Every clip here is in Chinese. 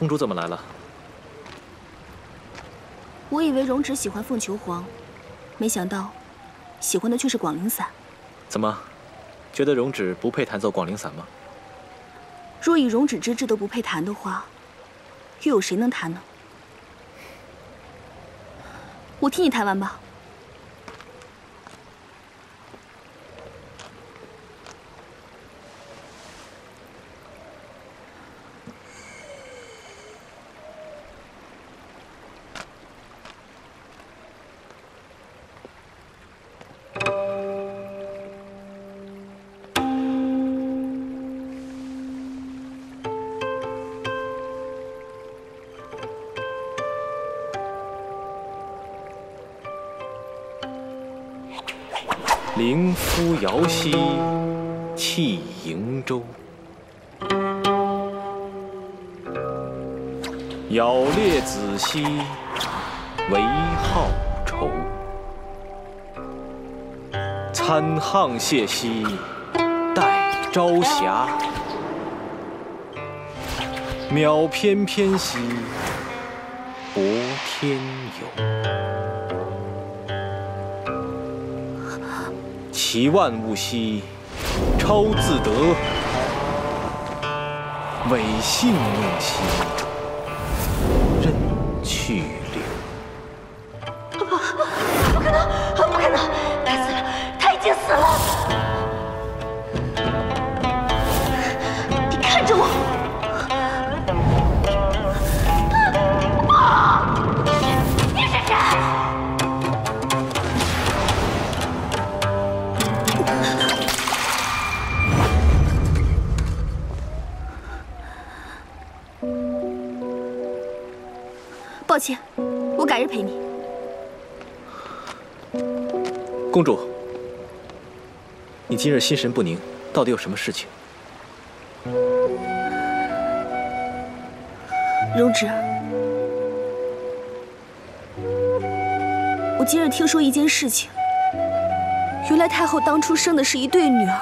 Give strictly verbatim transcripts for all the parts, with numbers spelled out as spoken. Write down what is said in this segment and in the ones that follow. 公主怎么来了？我以为容止喜欢凤求凰，没想到喜欢的却是广陵散。怎么，觉得容止不配弹奏广陵散吗？若以容止之志都不配弹的话，又有谁能弹呢？我替你弹完吧。 凌夫摇兮气盈舟，杳列子兮为好愁。参沆瀣兮待朝霞，渺翩翩兮泊天游。 其万物兮，超自得；委性命兮，任去留。不，不可能，不可能！他死了，他已经死了！你看着我！啊！你是谁？ 抱歉，我改日陪你。公主，你今日心神不宁，到底有什么事情？容止，我今日听说一件事情，原来太后当初生的是一对女儿，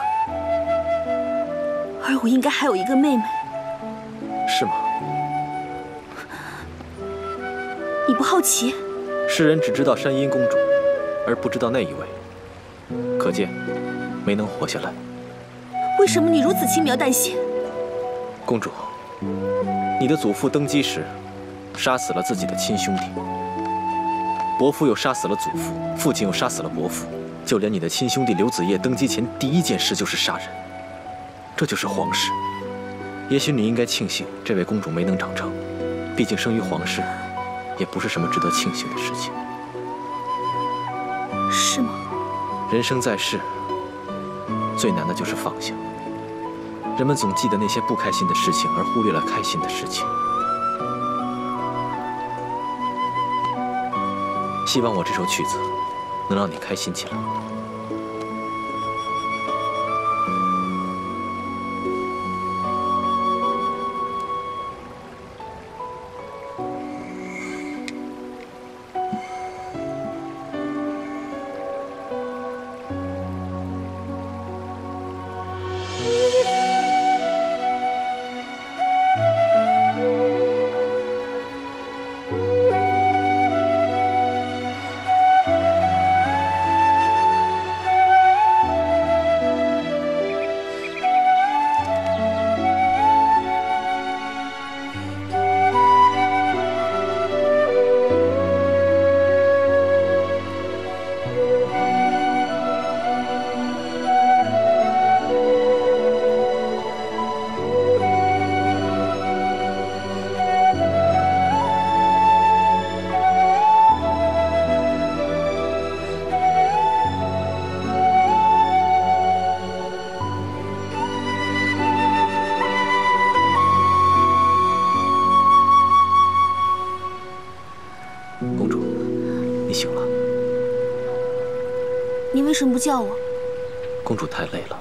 而我应该还有一个妹妹。是吗？ 你不好奇？世人只知道山阴公主，而不知道那一位，可见没能活下来。为什么你如此轻描淡写？公主，你的祖父登基时，杀死了自己的亲兄弟，伯父又杀死了祖父，父亲又杀死了伯父，就连你的亲兄弟刘子业登基前第一件事就是杀人，这就是皇室。也许你应该庆幸这位公主没能长成，毕竟生于皇室。 也不是什么值得庆幸的事情，是吗？人生在世，最难的就是放下。人们总记得那些不开心的事情，而忽略了开心的事情。希望我这首曲子能让你开心起来。 为什么不叫我？公主太累了。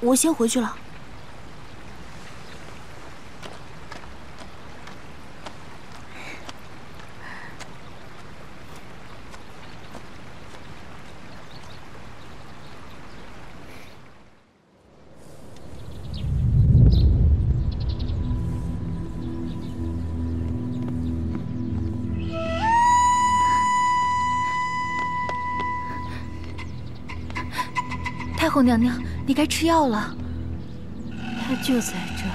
我先回去了。太后娘娘，你该吃药了。她就在这儿，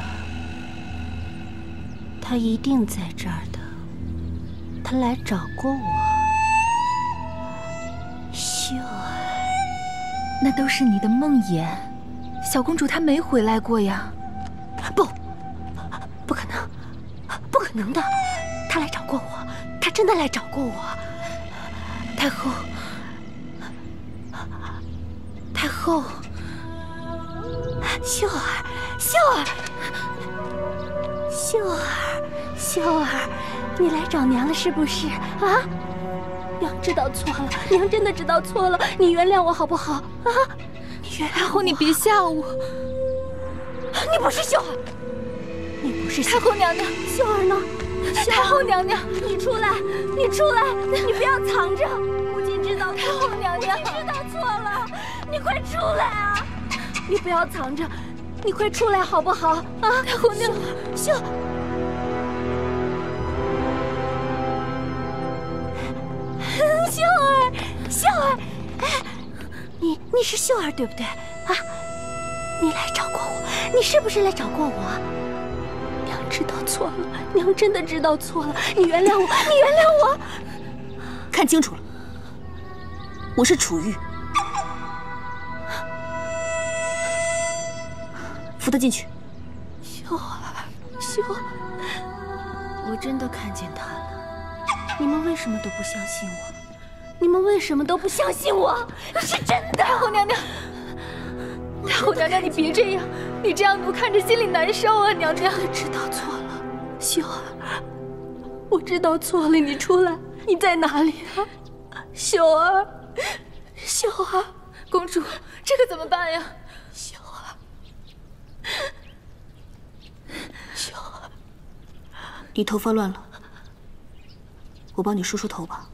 她一定在这儿的。她来找过我。秀儿，那都是你的梦魇，小公主她没回来过呀。不，不可能，不可能的。她来找过我，她真的来找过我。太后。 太后，秀儿，秀儿，秀儿，秀儿，你来找娘了是不是啊？娘知道错了，娘真的知道错了，你原谅我好不好啊？你原谅我，你别吓我。你不是秀儿，你不是太后娘娘，秀儿呢？太后娘娘，你出来，你出来，你不要藏着。母亲知道，太后娘娘，知道错了。 你快出来啊！你不要藏着，你快出来好不好啊？太后娘娘，秀儿，秀儿，秀儿，你你是秀儿对不对啊？你来找过我，你是不是来找过我？娘知道错了，娘真的知道错了，你原谅我，你原谅我。看清楚了，我是楚玉。 扶他进去，秀儿，秀儿，我真的看见他了。你们为什么都不相信我？你们为什么都不相信我？是真的！太后娘娘，太后娘娘，你别这样，你这样奴看着心里难受啊！娘娘，我知道错了，秀儿，我知道错了，你出来，你在哪里啊？秀儿，秀儿，公主，这可怎么办呀？ 秀儿，你头发乱了，我帮你梳梳头吧。